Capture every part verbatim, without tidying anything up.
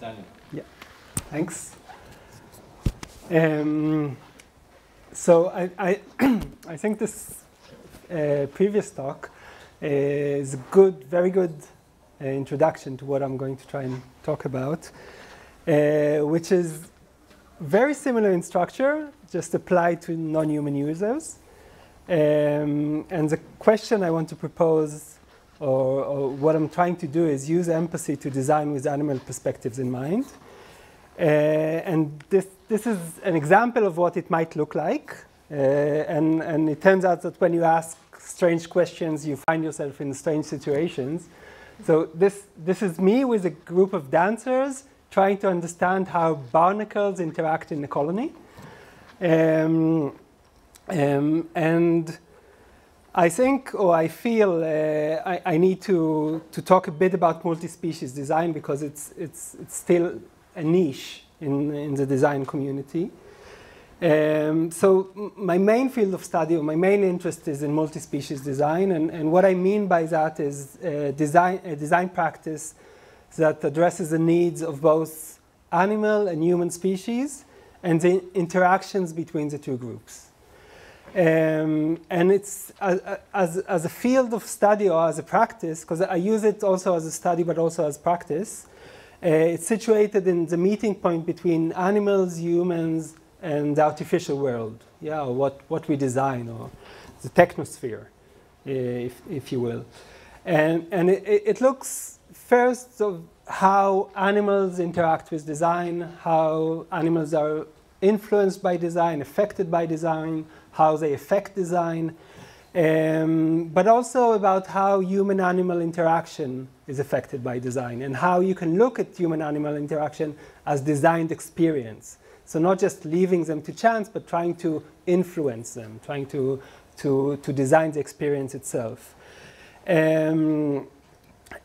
Daniel. Yeah, thanks. Um, so I, I, I think this uh, previous talk is a good, very good uh, introduction to what I'm going to try and talk about, uh, which is very similar in structure, just applied to non-human users. Um, and the question I want to propose, or, or what I'm trying to do, is use empathy to design with animal perspectives in mind. Uh, and this, this is an example of what it might look like. Uh, and, and it turns out that when you ask strange questions, you find yourself in strange situations. So this, this is me with a group of dancers trying to understand how barnacles interact in the colony. Um, um, and I think, or I feel, uh, I, I need to, to talk a bit about multi-species design, because it's, it's, it's still a niche in, in the design community. Um, so my main field of study, or my main interest, is in multi-species design. And, and what I mean by that is uh, design, a design practice that addresses the needs of both animal and human species and the interactions between the two groups. Um, and it's uh, as, as a field of study, or as a practice, because I use it also as a study but also as practice, uh, it's situated in the meeting point between animals, humans, and the artificial world, yeah, or what, what we design, or the technosphere, uh, if, if you will. And, and it, it looks first of how animals interact with design, how animals are influenced by design, affected by design, how they affect design, um, but also about how human-animal interaction is affected by design, and how you can look at human-animal interaction as designed experience. So not just leaving them to chance, but trying to influence them, trying to, to, to design the experience itself. Um,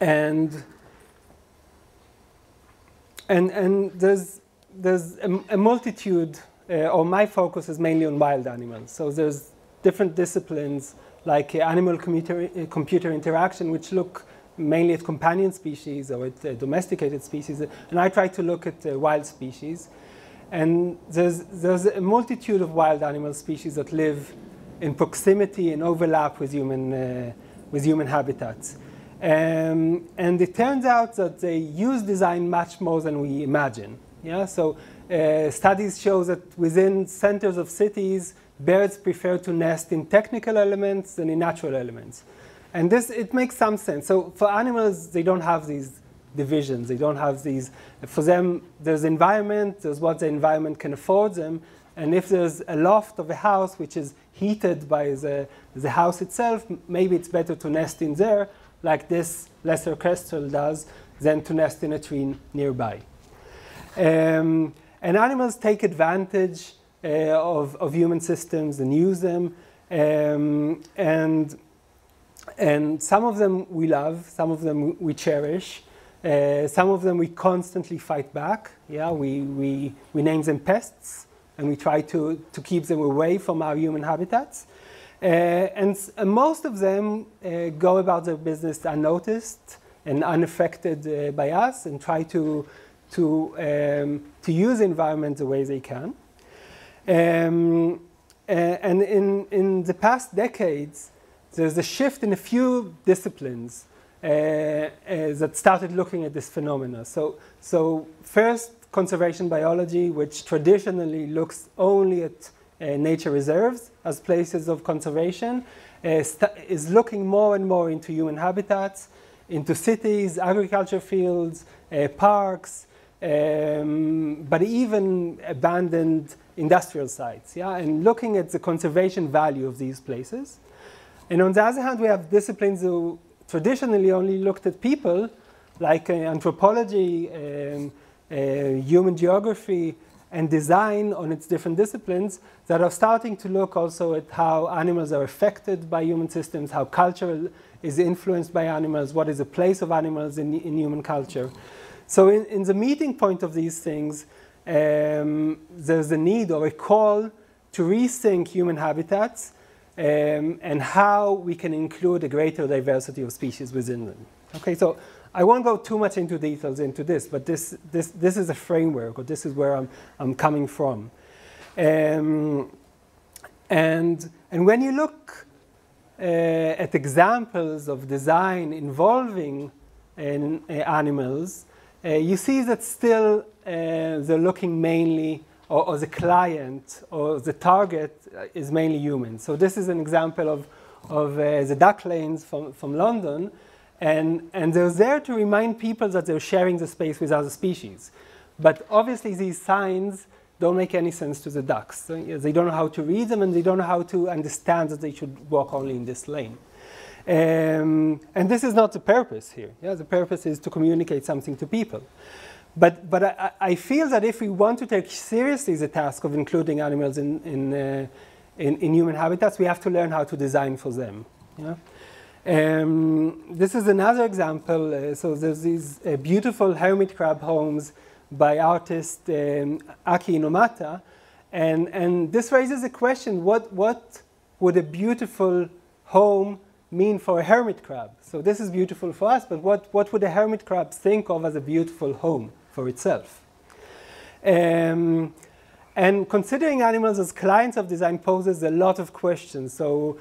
and, and, and there's, there's a, a multitude, uh, or my focus is mainly on wild animals. So there's different disciplines, like uh, animal computer, uh, computer interaction, which look mainly at companion species or at uh, domesticated species. And I try to look at uh, wild species. And there's, there's a multitude of wild animal species that live in proximity and overlap with human, uh, with human habitats. Um, and it turns out that they use design much more than we imagine. Yeah? So uh, studies show that within centers of cities, birds prefer to nest in technical elements than in natural elements. And this, it makes some sense. So for animals, they don't have these divisions. They don't have these. For them, there's environment, there's what the environment can afford them. And if there's a loft of a house which is heated by the, the house itself, maybe it's better to nest in there, like this lesser kestrel does, than to nest in a tree nearby. Um, and animals take advantage uh, of, of human systems and use them. Um, and, and some of them we love, some of them we cherish. Uh, some of them we constantly fight back. Yeah, we, we, we name them pests, and we try to, to keep them away from our human habitats. Uh, and uh, most of them uh, go about their business unnoticed and unaffected uh, by us, and try to, to, um, to use the environment the way they can. Um, uh, and in, in the past decades, there's a shift in a few disciplines Uh, uh, that started looking at this phenomena. So, so first, conservation biology, which traditionally looks only at uh, nature reserves as places of conservation, uh, is looking more and more into human habitats, into cities, agriculture fields, uh, parks, um, but even abandoned industrial sites, yeah? And looking at the conservation value of these places. And on the other hand, we have disciplines who traditionally only looked at people, like uh, anthropology, um, uh, human geography, and design on its different disciplines, that are starting to look also at how animals are affected by human systems, how culture is influenced by animals, what is the place of animals in, in human culture. So in, in the meeting point of these things, um, there's a need or a call to rethink human habitats, Um, and how we can include a greater diversity of species within them. Okay, so I won't go too much into details into this, but this, this, this is a framework, or this is where I'm, I'm coming from. Um, and, and when you look uh, at examples of design involving uh, animals, uh, you see that still uh, they're looking mainly, or, or the client, or the target is mainly human. So this is an example of, of uh, the duck lanes from, from London. And, and they're there to remind people that they're sharing the space with other species. But obviously these signs don't make any sense to the ducks. So, you know, they don't know how to read them, and they don't know how to understand that they should walk only in this lane. Um, and this is not the purpose here. Yeah? The purpose is to communicate something to people. But, but I, I feel that if we want to take seriously the task of including animals in, in, uh, in, in human habitats, we have to learn how to design for them. Yeah? Um, this is another example. Uh, so there's these uh, beautiful hermit crab homes by artist um, Aki Inomata, and, and this raises a question, what, what would a beautiful home mean for a hermit crab? So this is beautiful for us, but what, what would a hermit crab think of as a beautiful home for itself? Um, and considering animals as clients of design poses a lot of questions. So,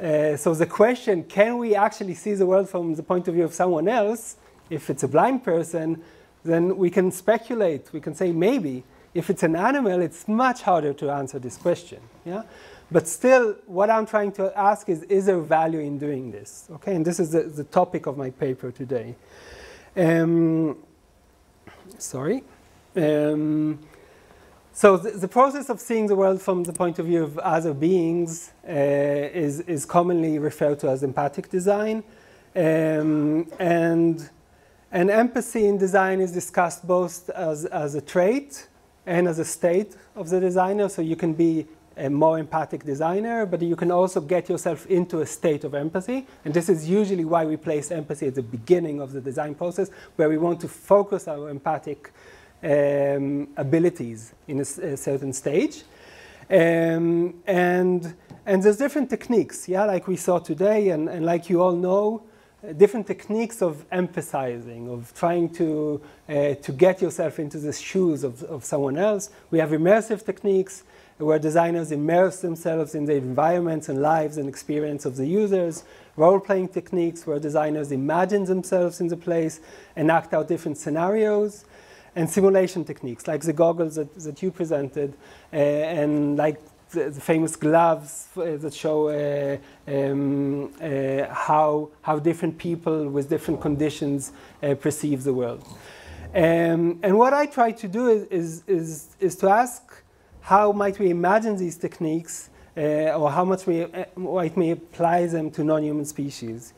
Uh, so the question, can we actually see the world from the point of view of someone else? If it's a blind person, then we can speculate. We can say maybe. If it's an animal, it's much harder to answer this question. Yeah? But still, what I'm trying to ask is, is there value in doing this? Okay? And this is the, the topic of my paper today. Um, sorry. Um, So the, the process of seeing the world from the point of view of other beings uh, is, is commonly referred to as empathic design. Um, and, and empathy in design is discussed both as, as a trait and as a state of the designer. So you can be a more empathic designer, but you can also get yourself into a state of empathy. And this is usually why we place empathy at the beginning of the design process, where we want to focus our empathic Um, abilities in a, a certain stage, um, and and there's different techniques, yeah, like we saw today, and, and like you all know, uh, different techniques of emphasizing, of trying to uh, to get yourself into the shoes of, of someone else. We have immersive techniques where designers immerse themselves in the environments and lives and experience of the users. Role-playing techniques where designers imagine themselves in the place and act out different scenarios. And simulation techniques, like the goggles that, that you presented, uh, and like the, the famous gloves uh, that show uh, um, uh, how, how different people with different conditions uh, perceive the world. Um, and what I try to do is, is, is, is to ask, how might we imagine these techniques, uh, or how much we uh, might we apply them to non-human species?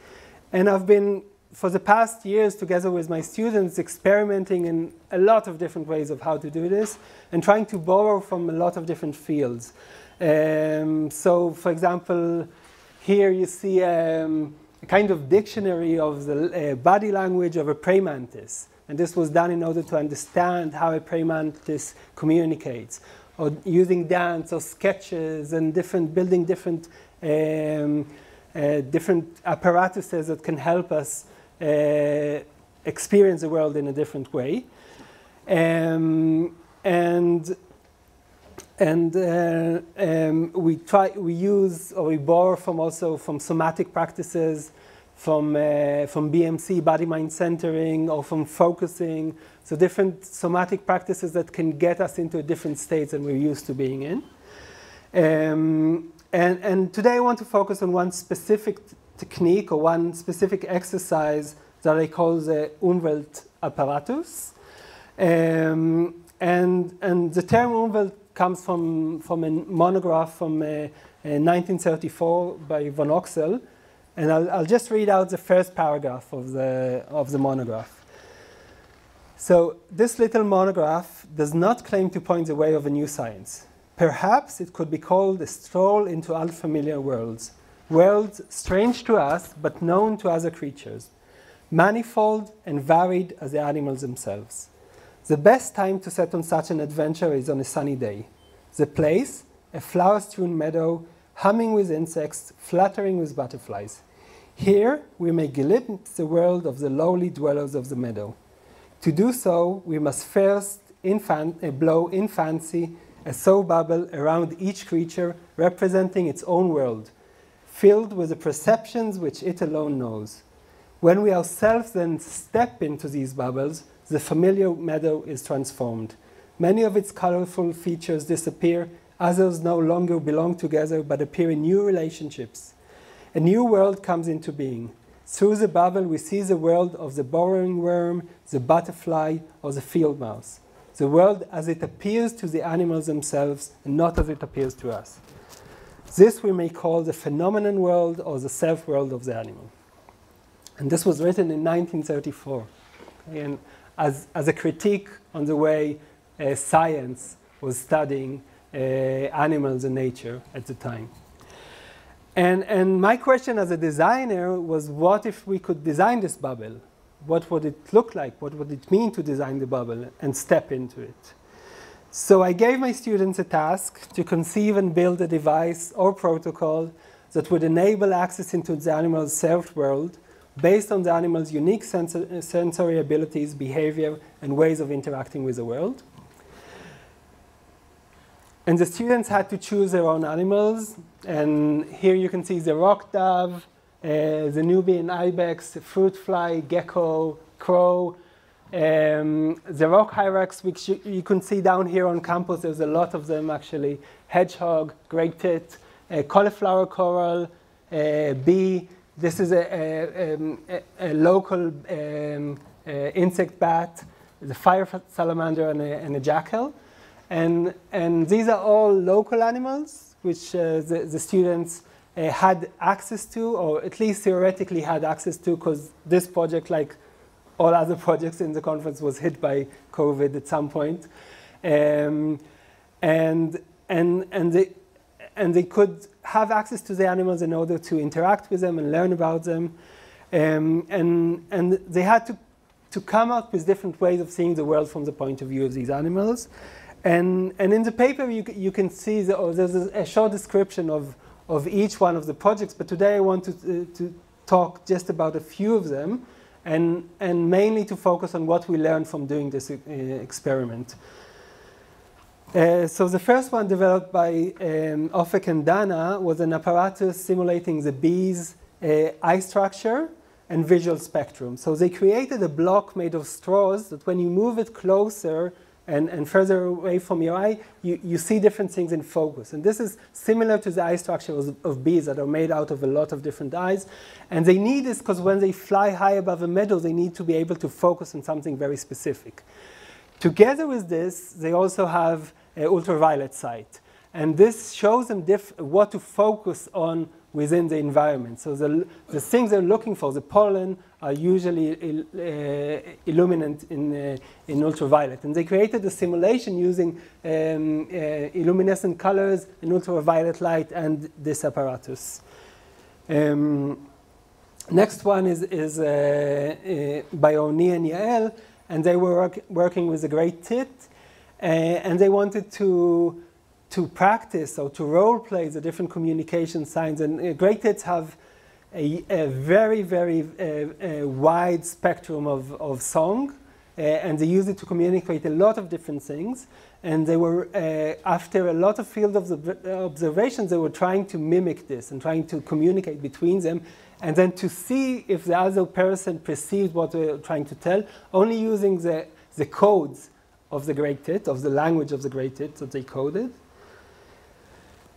And I've been, for the past years, together with my students, experimenting in a lot of different ways of how to do this, and trying to borrow from a lot of different fields. Um, so, for example, here you see um, a kind of dictionary of the uh, body language of a prey mantis. And this was done in order to understand how a prey mantis communicates, or using dance or sketches and different, building different, um, uh, different apparatuses that can help us Uh, experience the world in a different way, um, and and uh, um, we try we use or we borrow from also from somatic practices, from uh, from B M C, body mind centering, or from focusing. So different somatic practices that can get us into a different state than we're used to being in. Um, and and today I want to focus on one specific technique, or one specific exercise that I call the Umwelt Apparatus. Um, and, and the term Umwelt comes from, from a monograph from uh, uh, nineteen thirty-four by Von Oxel. And I'll, I'll just read out the first paragraph of the, of the monograph. So, this little monograph does not claim to point the way of a new science. Perhaps it could be called a stroll into unfamiliar worlds. Worlds strange to us, but known to other creatures, manifold and varied as the animals themselves. The best time to set on such an adventure is on a sunny day. The place, a flower-strewn meadow, humming with insects, fluttering with butterflies. Here we may glimpse the world of the lowly dwellers of the meadow. To do so, we must first infan blow in fancy a soul bubble around each creature, representing its own world, filled with the perceptions which it alone knows. When we ourselves then step into these bubbles, the familiar meadow is transformed. Many of its colorful features disappear, others no longer belong together but appear in new relationships. A new world comes into being. Through the bubble we see the world of the burrowing worm, the butterfly, or the field mouse. The world as it appears to the animals themselves, and not as it appears to us. This we may call the phenomenon world or the self-world of the animal. And this was written in nineteen thirty-four, and as, as a critique on the way uh, science was studying uh, animals and nature at the time. And, and my question as a designer was, what if we could design this bubble? What would it look like? What would it mean to design the bubble and step into it? So I gave my students a task to conceive and build a device or protocol that would enable access into the animal's self-world based on the animal's unique sensor sensory abilities, behavior, and ways of interacting with the world. And the students had to choose their own animals. And here you can see the rock dove, uh, the Nubian ibex, the fruit fly, gecko, crow, um, the rock hyrax, which you, you can see down here on campus. There's a lot of them, actually. Hedgehog, great tit, uh, cauliflower coral, uh, bee. This is a, a, a, a local um, uh, insect bat, the fire salamander, and a, and a jackal. And, and these are all local animals which uh, the, the students uh, had access to, or at least theoretically had access to, because this project, like all other projects in the conference, was hit by COVID at some point. Um, and, and, and, they, and they could have access to the animals in order to interact with them and learn about them. Um, and, and they had to, to come up with different ways of seeing the world from the point of view of these animals. And, and in the paper, you, you can see the, oh, there's a short description of, of each one of the projects. But today, I want to, uh, to talk just about a few of them, and, and mainly to focus on what we learned from doing this uh, experiment. Uh, so the first one, developed by um, Ofek and Dana, was an apparatus simulating the bee's uh, eye structure and visual spectrum. So they created a block made of straws that, when you move it closer, And, and further away from your eye, you, you see different things in focus. And this is similar to the eye structure of, of bees that are made out of a lot of different eyes. And they need this because when they fly high above a meadow, they need to be able to focus on something very specific. Together with this, they also have an ultraviolet sight. And this shows them diff what to focus on within the environment. So the, the things they're looking for, the pollen, are usually il, uh, illuminant in, uh, in ultraviolet. And they created a simulation using um, uh, illuminescent colors and ultraviolet light and this apparatus. Um, next one is, is uh, uh, by Oni and Yael, and they were work, working with a great tit, uh, and they wanted to to practice or to role play the different communication signs. And uh, great tits have a, a very, very uh, uh, wide spectrum of, of song, uh, and they use it to communicate a lot of different things. And they were, uh, after a lot of field of the observations, they were trying to mimic this and trying to communicate between them, and then to see if the other person perceived what they were trying to tell, only using the, the codes of the great tit, of the language of the great tit that they coded.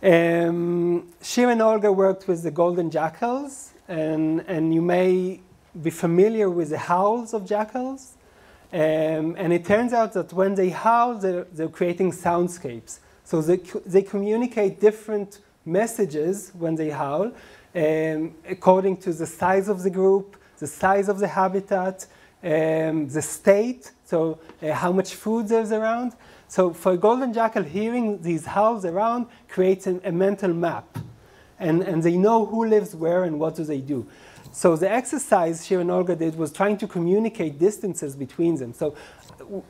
Um, Shir and Olga worked with the golden jackals, and, and you may be familiar with the howls of jackals. Um, and it turns out that when they howl, they're, they're creating soundscapes. So they, they communicate different messages when they howl, um, according to the size of the group, the size of the habitat, um, the state, so uh, how much food there's around. So for a golden jackal, hearing these howls around creates an, a mental map. And, and they know who lives where and what do they do. So the exercise Shir and Olga did was trying to communicate distances between them. So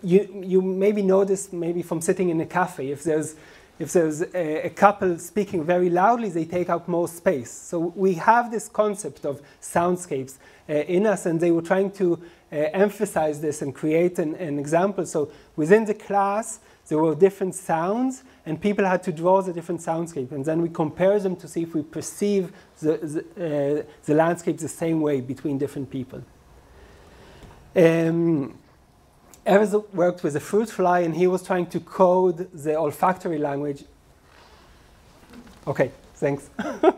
you, you maybe know this maybe from sitting in a cafe. If there's If there's a, a couple speaking very loudly, they take up more space. So we have this concept of soundscapes uh, in us, and they were trying to uh, emphasize this and create an, an example. So within the class, there were different sounds, and people had to draw the different soundscapes, and then we compare them to see if we perceive the, the, uh, the landscape the same way between different people. Um, Erez worked with a fruit fly, and he was trying to code the olfactory language. Okay, thanks. uh,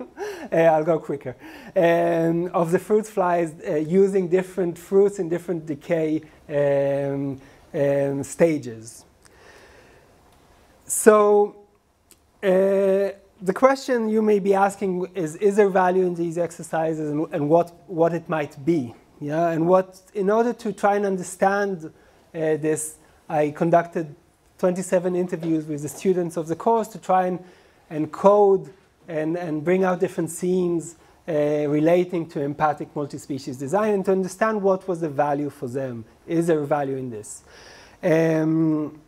I'll go quicker. Um, of the fruit flies uh, using different fruits in different decay um, um, stages. So uh, the question you may be asking is, is there value in these exercises, and, and what, what it might be? Yeah, and what, in order to try and understand Uh, this, I conducted twenty-seven interviews with the students of the course to try and, and code and, and bring out different themes uh, relating to empathic multi-species design, and to understand what was the value for them. Is there value in this? Um,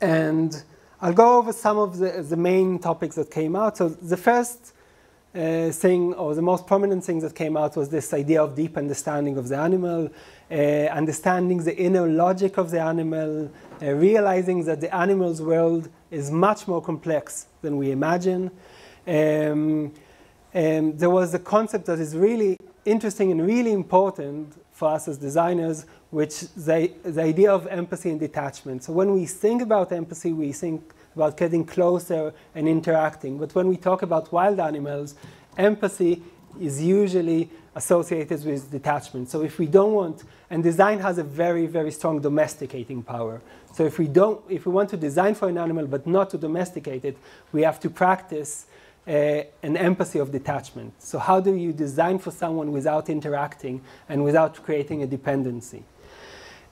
and I'll go over some of the, the main topics that came out. So the first Uh, thing, or the most prominent thing that came out, was this idea of deep understanding of the animal, uh, understanding the inner logic of the animal, uh, realizing that the animal's world is much more complex than we imagine. Um, and there was a concept that is really interesting and really important for us as designers, which the, the idea of empathy and detachment. So when we think about empathy, we think about getting closer and interacting. But when we talk about wild animals, empathy is usually associated with detachment. So if we don't want, and design has a very, very strong domesticating power. So if we don't, if we want to design for an animal but not to domesticate it, we have to practice uh, an empathy of detachment. So how do you design for someone without interacting and without creating a dependency?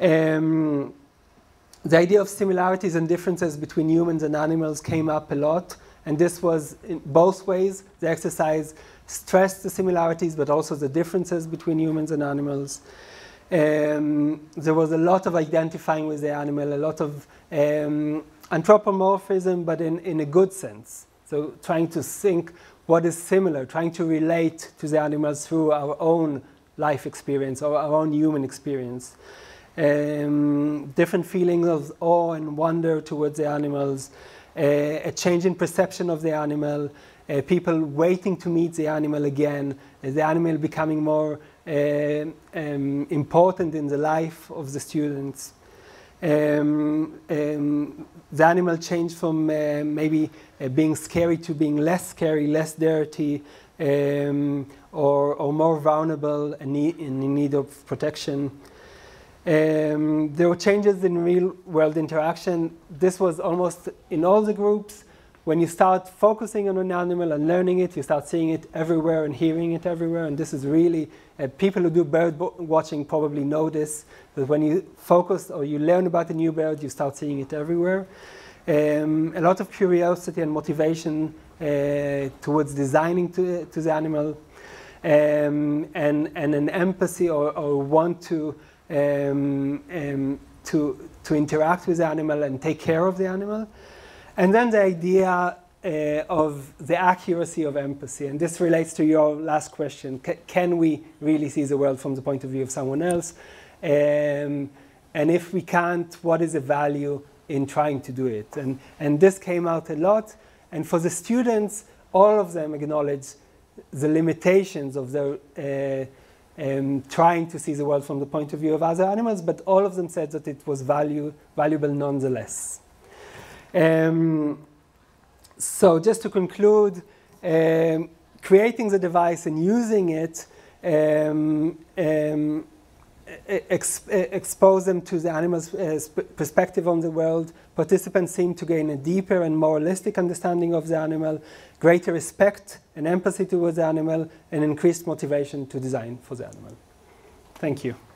Um, The idea of similarities and differences between humans and animals came up a lot, and this was in both ways. The exercise stressed the similarities, but also the differences between humans and animals. Um, there was a lot of identifying with the animal, a lot of um, anthropomorphism, but in, in a good sense. So trying to think what is similar, trying to relate to the animals through our own life experience or our own human experience. Um, different feelings of awe and wonder towards the animals, uh, a change in perception of the animal, uh, people waiting to meet the animal again, uh, the animal becoming more uh, um, important in the life of the students. Um, um, the animal changed from uh, maybe uh, being scary to being less scary, less dirty, um, or, or more vulnerable and need, in need of protection. Um, there were changes in real-world interaction. This was almost in all the groups. When you start focusing on an animal and learning it, you start seeing it everywhere and hearing it everywhere. And this is really, uh, people who do bird watching probably know this, that when you focus or you learn about a new bird, you start seeing it everywhere. Um, a lot of curiosity and motivation uh, towards designing to, to the animal, um, and, and an empathy or, or want to Um, um, to, to interact with the animal and take care of the animal. And then the idea uh, of the accuracy of empathy. And this relates to your last question. C- can we really see the world from the point of view of someone else? Um, and if we can't, what is the value in trying to do it? And, and this came out a lot. And for the students, all of them acknowledge the limitations of their uh, Um, trying to see the world from the point of view of other animals, but all of them said that it was value, valuable nonetheless. Um, so just to conclude, um, creating the device and using it um, um, ex expose them to the animal's uh, perspective on the world. Participants seem to gain a deeper and more holistic understanding of the animal, greater respect and empathy towards the animal, and increased motivation to design for the animal. Thank you.